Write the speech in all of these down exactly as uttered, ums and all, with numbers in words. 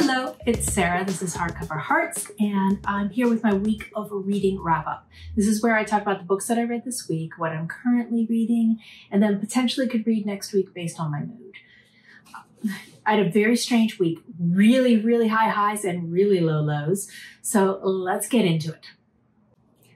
Hello, it's Sarah. This is Hardcover Hearts, and I'm here with my week of reading wrap-up. This is where I talk about the books that I read this week, what I'm currently reading, and then potentially could read next week based on my mood. I had a very strange week, really, really high highs and really low lows, so let's get into it.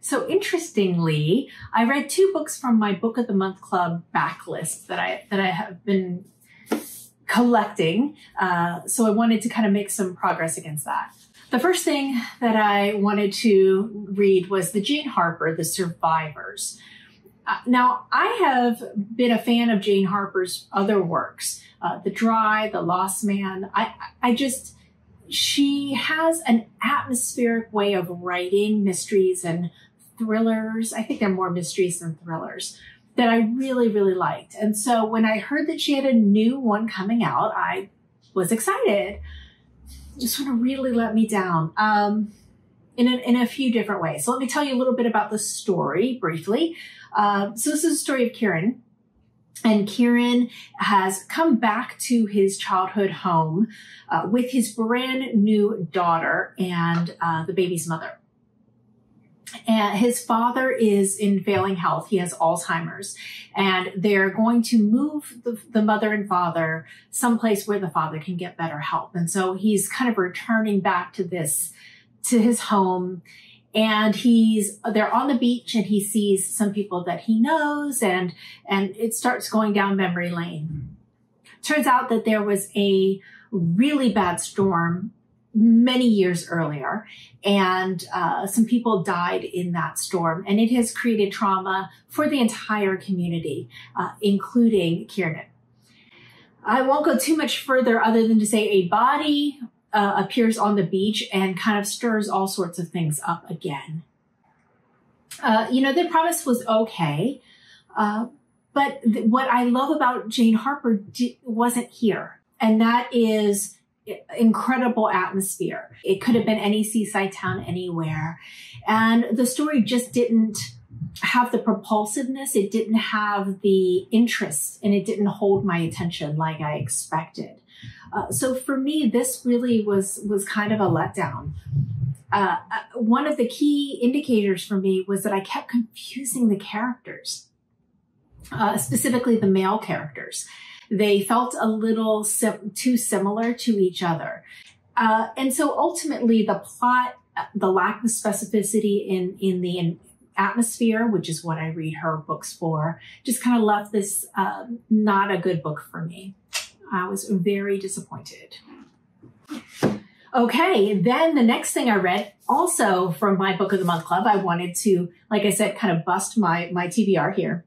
So interestingly, I read two books from my Book of the Month Club backlist that I, that I have been collecting, uh, so I wanted to kind of make some progress against that. The first thing that I wanted to read was the Jane Harper, The Survivors. Uh, now, I have been a fan of Jane Harper's other works, uh, The Dry, The Lost Man. I, I just, she has an atmospheric way of writing mysteries and thrillers. I think they're more mysteries than thrillers that I really, really liked. And so when I heard that she had a new one coming out, I was excited. Just sort of really let me down um, in, a, in a few different ways. So let me tell you a little bit about the story briefly. Uh, so this is the story of Kieran. And Kieran has come back to his childhood home uh, with his brand new daughter and uh, the baby's mother. And his father is in failing health. He has Alzheimer's, and they're going to move the, the mother and father someplace where the father can get better help. And so he's kind of returning back to this, to his home, and he's, they're on the beach and he sees some people that he knows, and, and it starts going down memory lane. Turns out that there was a really bad storm many years earlier, and uh, some people died in that storm, and it has created trauma for the entire community, uh, including Kieran. I won't go too much further other than to say a body uh, appears on the beach and kind of stirs all sorts of things up again. Uh, you know, the premise was okay, uh, but what I love about Jane Harper wasn't here, and that is incredible atmosphere. It could have been any seaside town anywhere. And the story just didn't have the propulsiveness. It didn't have the interest, and it didn't hold my attention like I expected. Uh, so for me, this really was, was kind of a letdown. Uh, one of the key indicators for me was that I kept confusing the characters, uh, specifically the male characters. They felt a little sim too similar to each other. Uh, and so ultimately the plot, the lack of specificity in, in the atmosphere, which is what I read her books for, just kind of left this um, not a good book for me. I was very disappointed. Okay, then the next thing I read, also from my Book of the Month Club, I wanted to, like I said, kind of bust my, my T B R here.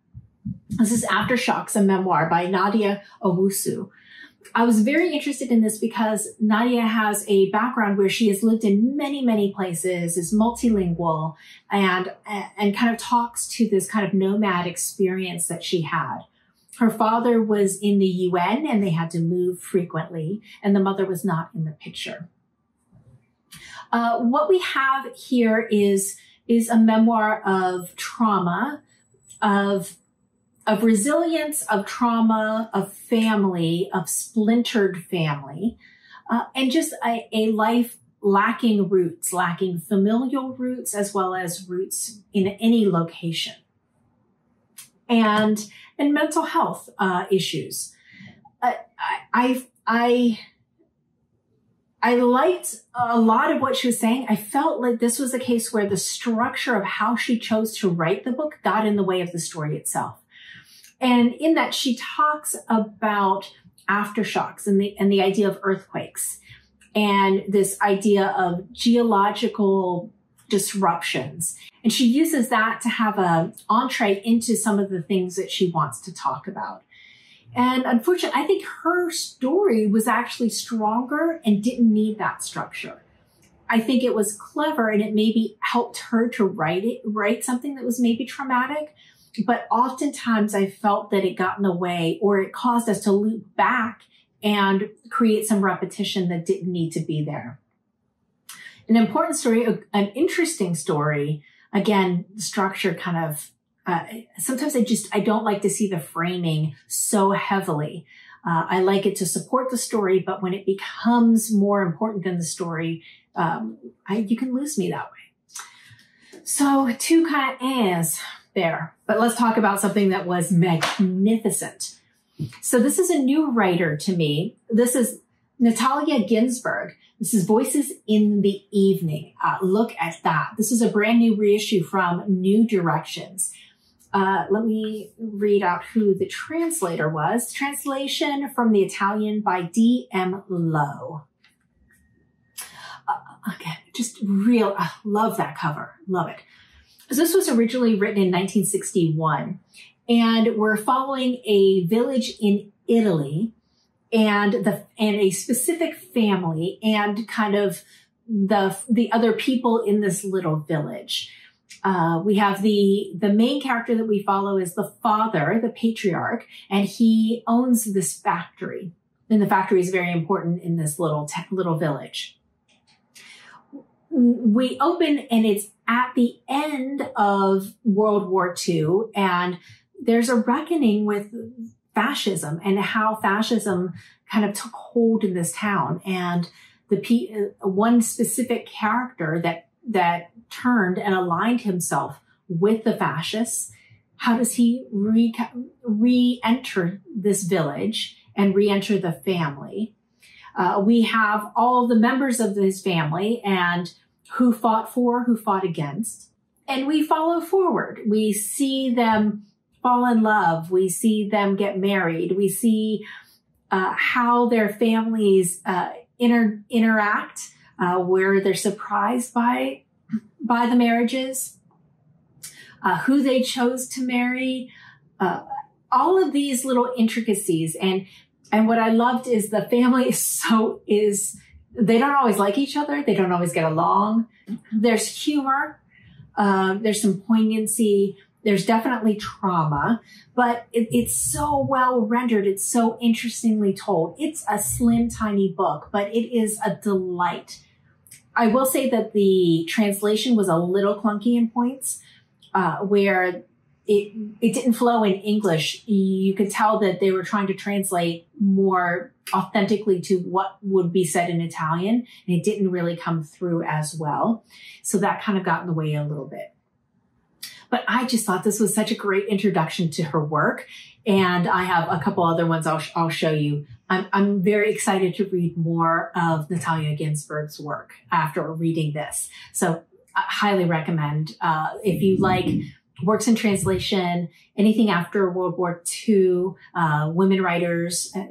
This is Aftershocks, a memoir by Nadia Owusu. I was very interested in this because Nadia has a background where she has lived in many, many places, is multilingual, and, and kind of talks to this kind of nomad experience that she had. Her father was in the U N and they had to move frequently, and the mother was not in the picture. Uh, what we have here is, is a memoir of trauma, of of resilience, of trauma, of family, of splintered family, uh, and just a, a life lacking roots, lacking familial roots, as well as roots in any location. And, and mental health uh, issues. Uh, I, I, I liked a lot of what she was saying. I felt like this was a case where the structure of how she chose to write the book got in the way of the story itself. And in that, she talks about aftershocks and the, and the idea of earthquakes and this idea of geological disruptions. And she uses that to have an entree into some of the things that she wants to talk about. And unfortunately, I think her story was actually stronger and didn't need that structure. I think it was clever, and it maybe helped her to write it, write something that was maybe traumatic. But oftentimes I felt that it got in the way, or it caused us to loop back and create some repetition that didn't need to be there. An important story, an interesting story. Again, structure kind of, uh, sometimes I just, I don't like to see the framing so heavily. Uh, I like it to support the story, but when it becomes more important than the story, um, I, you can lose me that way. So two kind of ehs there, but let's talk about something that was magnificent. So this is a new writer to me. This is Natalia Ginzburg. This is Voices in the Evening. Uh, look at that. This is a brand new reissue from New Directions. Uh, let me read out who the translator was. Translation from the Italian by D M Lowe. Uh, again, just real, I love that cover, love it. So this was originally written in nineteen sixty-one, and we're following a village in Italy and the and a specific family and kind of the the other people in this little village. Uh, we have the, the main character that we follow is the father, the patriarch, and he owns this factory. And the factory is very important in this little, little village. We open and it's at the end of World War Two, and there's a reckoning with fascism and how fascism kind of took hold in this town. And the P, one specific character that that turned and aligned himself with the fascists. How does he re, re-enter this village and re-enter the family? Uh, we have all the members of his family and who fought for, who fought against. And we follow forward. We see them fall in love. We see them get married. We see uh, how their families uh, inter interact. Uh, where they're surprised by, by the marriages, uh, who they chose to marry, uh, all of these little intricacies. And, and what I loved is the family is so is, they don't always like each other. They don't always get along. There's humor. Uh, there's some poignancy. There's definitely trauma, but it, it's so well rendered. It's so interestingly told. It's a slim, tiny book, but it is a delight. I will say that the translation was a little clunky in points, uh, where it, it didn't flow in English. You could tell that they were trying to translate more authentically to what would be said in Italian, and it didn't really come through as well. So that kind of got in the way a little bit. But I just thought this was such a great introduction to her work. And I have a couple other ones I'll, sh I'll show you. I'm, I'm very excited to read more of Natalia Ginzburg's work after reading this. So I highly recommend uh, if you like works in translation, anything after World War Two, uh, women writers, uh,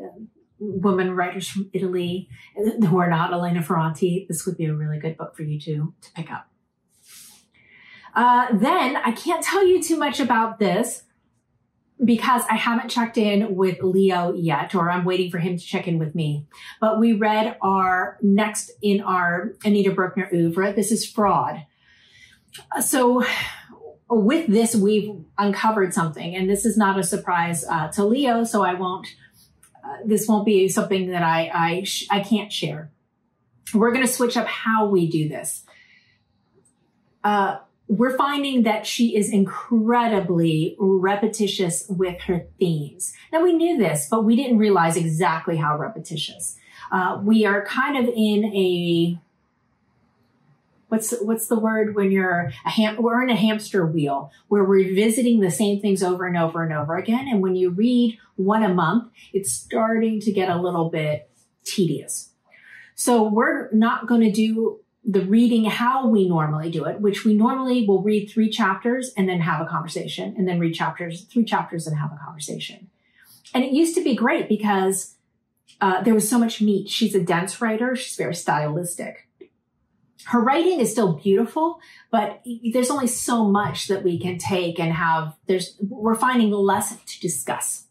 women writers from Italy who are not Elena Ferrante, this would be a really good book for you to, to pick up. Uh, then I can't tell you too much about this because I haven't checked in with Leo yet, or I'm waiting for him to check in with me. But we read our next in our Anita Brookner oeuvre. This is Fraud. So with this, we've uncovered something, and this is not a surprise uh, to Leo. So I won't, uh, this won't be something that I, I, sh I can't share. We're going to switch up how we do this. Uh, We're finding that she is incredibly repetitious with her themes. Now, we knew this, but we didn't realize exactly how repetitious. Uh, we are kind of in a, what's, what's the word when you're, a ham, we're in a hamster wheel. We're revisiting the same things over and over and over again. And when you read one a month, it's starting to get a little bit tedious. So we're not going to do the reading how we normally do it, which we normally will read three chapters and then have a conversation, and then read chapters, three chapters and have a conversation. And it used to be great because uh, there was so much meat. She's a dense writer. She's very stylistic. Her writing is still beautiful, but there's only so much that we can take and have. There's, we're finding less to discuss,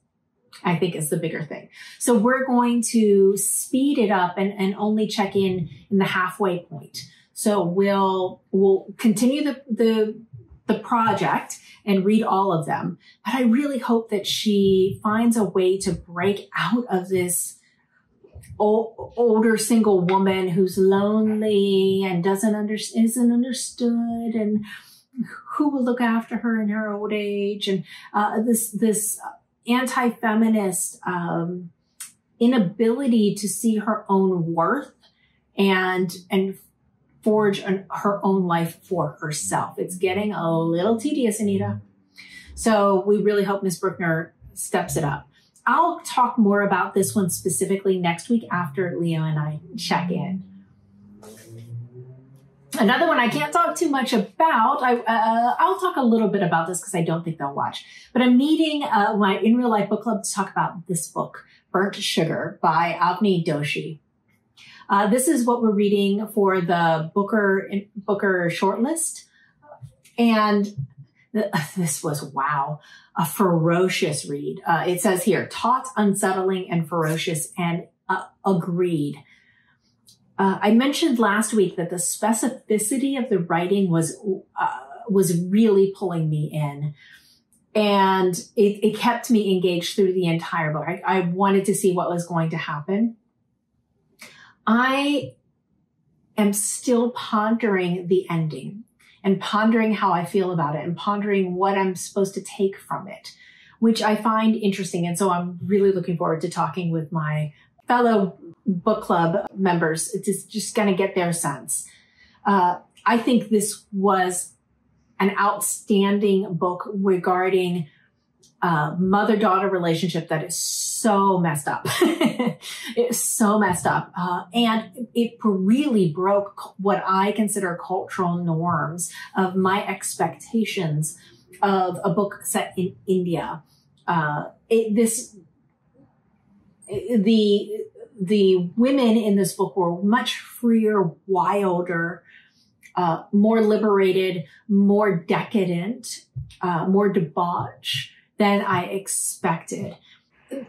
I think, is the bigger thing. So we're going to speed it up and, and only check in in the halfway point. So we'll we'll continue the, the, the project and read all of them. But I really hope that she finds a way to break out of this old, older single woman who's lonely and doesn't under, isn't understood, and who will look after her in her old age, and uh, this this. anti-feminist um, inability to see her own worth and and forge an, her own life for herself. It's getting a little tedious, Anita. So we really hope Miz Brookner steps it up. I'll talk more about this one specifically next week after Leo and I check in. Another one I can't talk too much about. I, uh, I'll talk a little bit about this because I don't think they'll watch. But I'm meeting uh, my In Real Life book club to talk about this book, Burnt Sugar by Avni Doshi. Uh, this is what we're reading for the Booker Booker shortlist. And th this was, wow, a ferocious read. Uh, it says here, taut, unsettling, and ferocious, and uh, agreed. Uh, I mentioned last week that the specificity of the writing was uh, was really pulling me in, and it, it kept me engaged through the entire book. I, I wanted to see what was going to happen. I am still pondering the ending and pondering how I feel about it and pondering what I'm supposed to take from it, which I find interesting. And so I'm really looking forward to talking with my fellow book club members. It's just, just going to get their sense. Uh, I think this was an outstanding book regarding uh, mother-daughter relationship that is so messed up. It's so messed up. Uh, and it really broke what I consider cultural norms of my expectations of a book set in India. Uh, it, this, the, The women in this book were much freer, wilder, uh, more liberated, more decadent, uh, more debauched than I expected.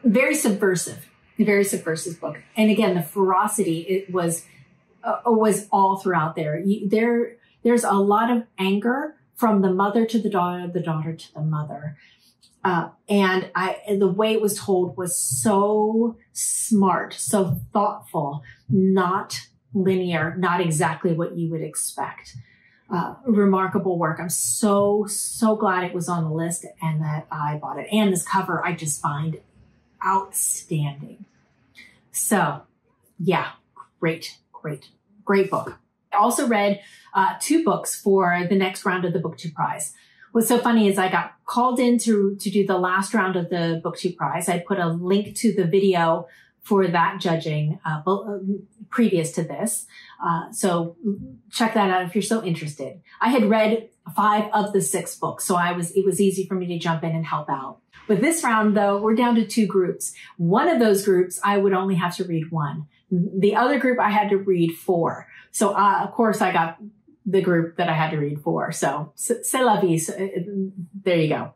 Very subversive, very subversive book. And again, the ferocity it was uh, was all throughout there. You, there. There's a lot of anger from the mother to the daughter, the daughter to the mother. Uh, and I, the way it was told was so smart, so thoughtful, not linear, not exactly what you would expect. Uh, remarkable work. I'm so, so glad it was on the list and that I bought it. And this cover I just find outstanding. So yeah, great, great, great book. I also read uh, two books for the next round of the BookTube Prize. What's so funny is I got called in to, to do the last round of the BookTube Prize. I put a link to the video for that judging uh, previous to this. Uh, so check that out if you're so interested. I had read five of the six books, so I was it was easy for me to jump in and help out. With this round, though, we're down to two groups. One of those groups, I would only have to read one. The other group, I had to read four. So, uh, of course, I got the group that I had to read for. So, c'est la vie. So, there you go.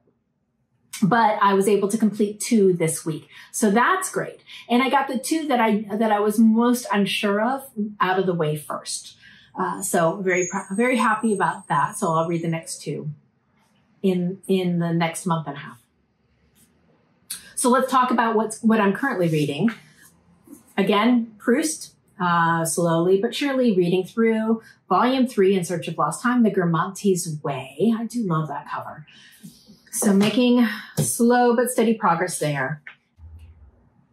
But I was able to complete two this week. So that's great. And I got the two that I, that I was most unsure of out of the way first. Uh, so very, very happy about that. So I'll read the next two in, in the next month and a half. So let's talk about what's, what I'm currently reading. Again, Proust. Uh, slowly but surely reading through volume three, In Search of Lost Time, The Guermantes Way. I do love that cover. So making slow but steady progress there.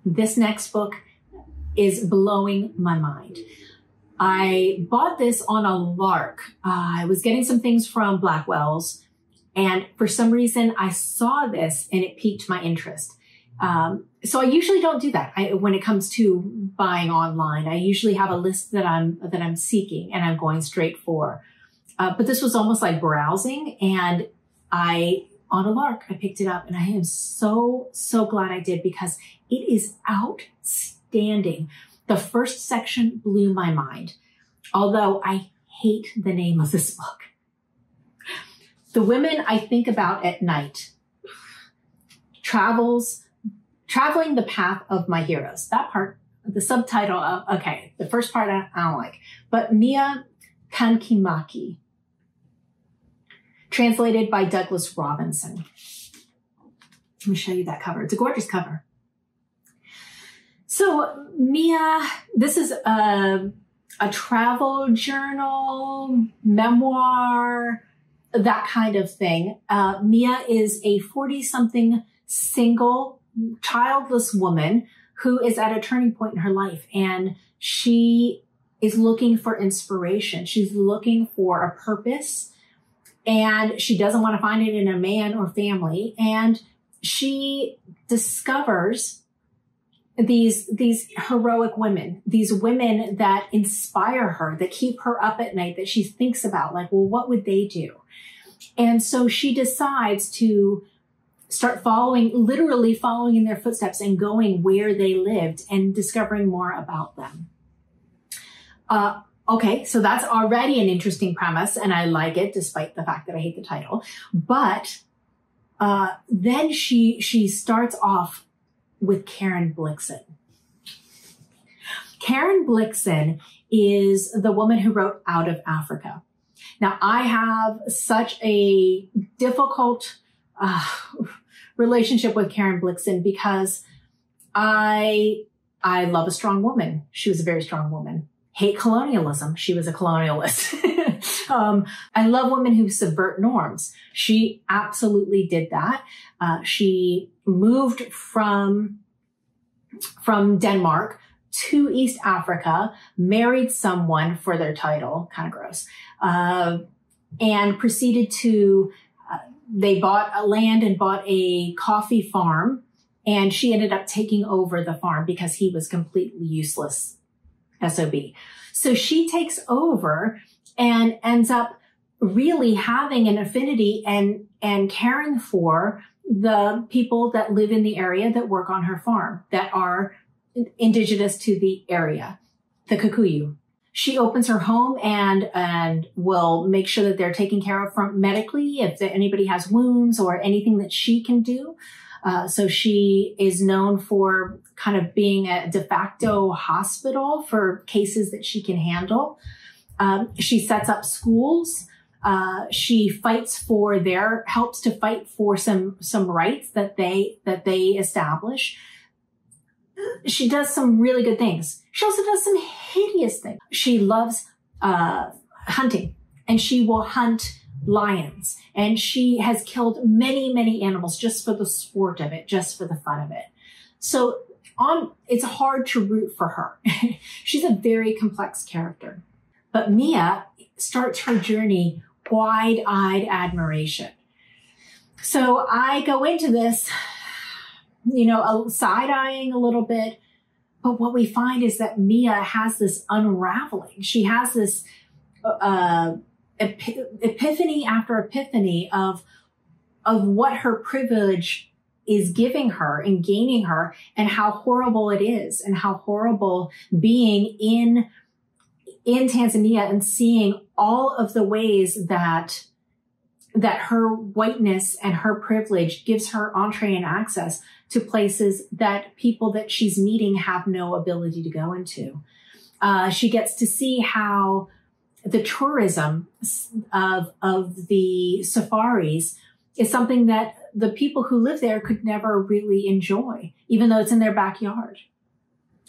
This next book is blowing my mind. I bought this on a lark. Uh, I was getting some things from Blackwell's, and for some reason I saw this and it piqued my interest. Um, so I usually don't do that. I, when it comes to buying online, I usually have a list that I'm, that I'm seeking and I'm going straight for, uh, but this was almost like browsing, and I, on a lark, I picked it up, and I am so, so glad I did because it is outstanding. The first section blew my mind, although I hate the name of this book. The women I think about at night, travels, Traveling the Path of My Heroes. That part, the subtitle of, okay, the first part I, I don't like, but Mia Kankimäki, translated by Douglas Robinson. Let me show you that cover. It's a gorgeous cover. So Mia, this is a, a travel journal, memoir, that kind of thing. Uh, Mia is a forty-something single childless woman who is at a turning point in her life, and she is looking for inspiration. She's looking for a purpose, and she doesn't want to find it in a man or family. And she discovers these, these heroic women, these women that inspire her, that keep her up at night, that she thinks about, like, well, what would they do? And so she decides to start following, literally following in their footsteps and going where they lived and discovering more about them. Uh, okay, so that's already an interesting premise, and I like it, despite the fact that I hate the title. But uh, then she she starts off with Karen Blixen. Karen Blixen is the woman who wrote Out of Africa. Now, I have such a difficult uh, relationship with Karen Blixen because I, I love a strong woman. She was a very strong woman. Hate colonialism. She was a colonialist. um, I love women who subvert norms. She absolutely did that. Uh, she moved from, from Denmark to East Africa, married someone for their title, kind of gross, uh, and proceeded to, uh, they bought a land and bought a coffee farm, and she ended up taking over the farm because he was completely useless. S O B. So she takes over and ends up really having an affinity and, and caring for the people that live in the area, that work on her farm, that are indigenous to the area, the Kikuyu. She opens her home and, and will make sure that they're taken care of from medically if anybody has wounds or anything that she can do. Uh, so she is known for kind of being a de facto hospital for cases that she can handle. Um, she sets up schools. Uh, she fights for their, helps to fight for some, some rights that they, that they establish. She does some really good things. She also does some hideous things. She loves, uh, hunting, and she will hunt lions, and she has killed many, many animals just for the sport of it, just for the fun of it. So on, it's hard to root for her. She's a very complex character. But Mia starts her journey wide-eyed admiration. So I go into this, you know, side-eyeing a little bit, but what we find is that Mia has this unraveling. She has this uh, epiphany after epiphany of, of what her privilege is giving her and gaining her, and how horrible it is, and how horrible being in, in Tanzania and seeing all of the ways that, that her whiteness and her privilege gives her entree and access to places that people that she's meeting have no ability to go into. Uh, she gets to see how the tourism of, of the safaris is something that the people who live there could never really enjoy, even though it's in their backyard.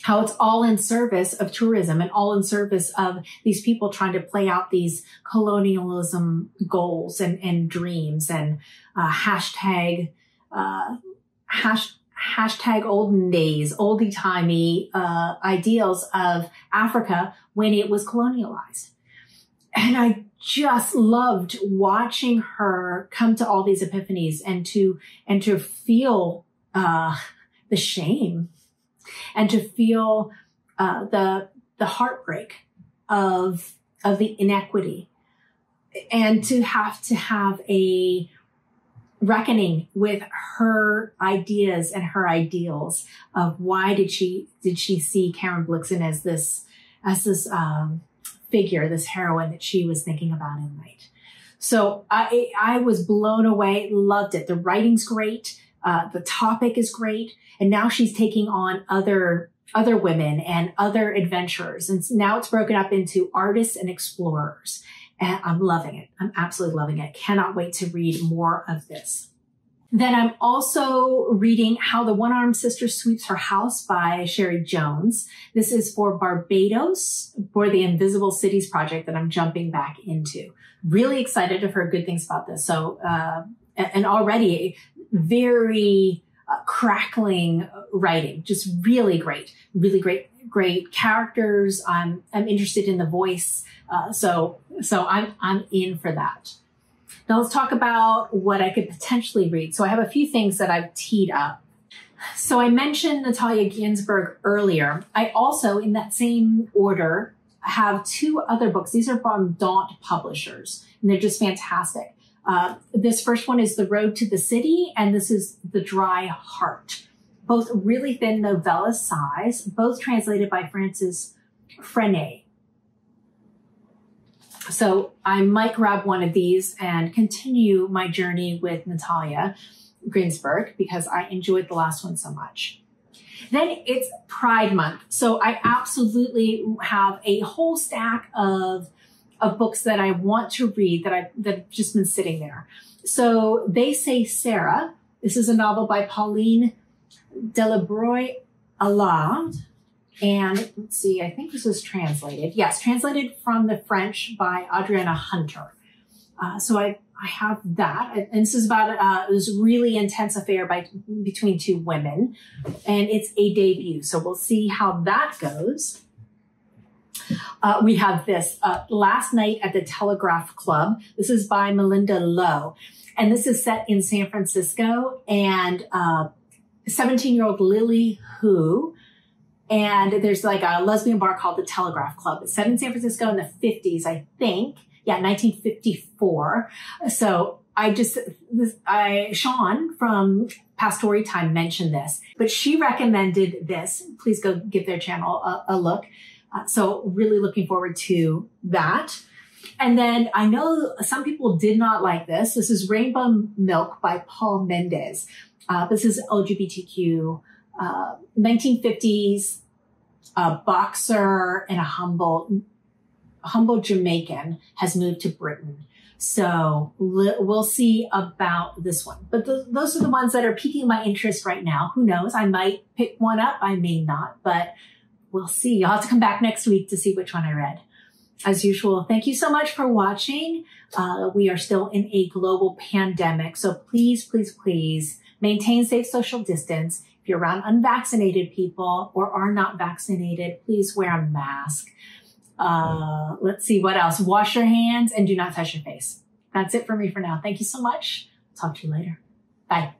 How it's all in service of tourism and all in service of these people trying to play out these colonialism goals and, and dreams and uh, hashtag, uh, hash, hashtag olden days, oldie-timey uh, ideals of Africa when it was colonialized. And I just loved watching her come to all these epiphanies and to, and to feel, uh, the shame and to feel, uh, the, the heartbreak of, of the inequity, and to have to have a reckoning with her ideas and her ideals of why did she, did she see Karen Blixen as this, as this, um, figure, this heroine that she was thinking about in night. So I, I was blown away, loved it. The writing's great. Uh, the topic is great. And now she's taking on other, other women and other adventurers. And now it's broken up into artists and explorers. And I'm loving it. I'm absolutely loving it. Cannot wait to read more of this. Then I'm also reading How the One-Armed Sister Sweeps Her House by Cherie Jones. This is for Barbados, for the Invisible Cities Project that I'm jumping back into. Really excited. I've heard good things about this. So, uh, and already very uh, crackling writing, just really great, really great, great characters. I'm, I'm interested in the voice. Uh, so, so I'm, I'm in for that. Now let's talk about what I could potentially read. So I have a few things that I've teed up. So I mentioned Natalia Ginzburg earlier. I also, in that same order, have two other books. These are from Daunt Publishers, and they're just fantastic. Uh, this first one is The Road to the City, and this is The Dry Heart. Both really thin novella size, both translated by Francis Freinet. So I might grab one of these and continue my journey with Natalia Ginzburg because I enjoyed the last one so much. Then it's Pride Month. So I absolutely have a whole stack of, of books that I want to read that I've that have just been sitting there. So They Say Sarah. This is a novel by Pauline Delabroix-Allard. And let's see, I think this was translated. Yes, translated from the French by Adriana Hunter. Uh, so I, I have that. And this is about uh, this really intense affair by, between two women. And it's a debut. So we'll see how that goes. Uh, we have this, uh, Last Night at the Telegraph Club. This is by Melinda Lowe. And this is set in San Francisco. And uh, seventeen-year-old Lily Hu. And there's like a lesbian bar called the Telegraph Club. It's set in San Francisco in the fifties, I think. Yeah, nineteen fifty-four. So I just, this, I, Sean from Past Story Time mentioned this, but she recommended this. Please go give their channel a, a look. Uh, so really looking forward to that. And then I know some people did not like this. This is Rainbow Milk by Paul Mendes. Uh, this is L G B T Q. Uh, nineteen fifties, a boxer and a humble, humble Jamaican has moved to Britain. So we'll see about this one. But th those are the ones that are piquing my interest right now. Who knows? I might pick one up. I may not, but we'll see. You'll have to come back next week to see which one I read. As usual, thank you so much for watching. Uh, we are still in a global pandemic. So please, please, please maintain safe social distance. If you're around unvaccinated people or are not vaccinated, please wear a mask. Uh, let's see what else. Wash your hands and do not touch your face. That's it for me for now. Thank you so much. Talk to you later. Bye.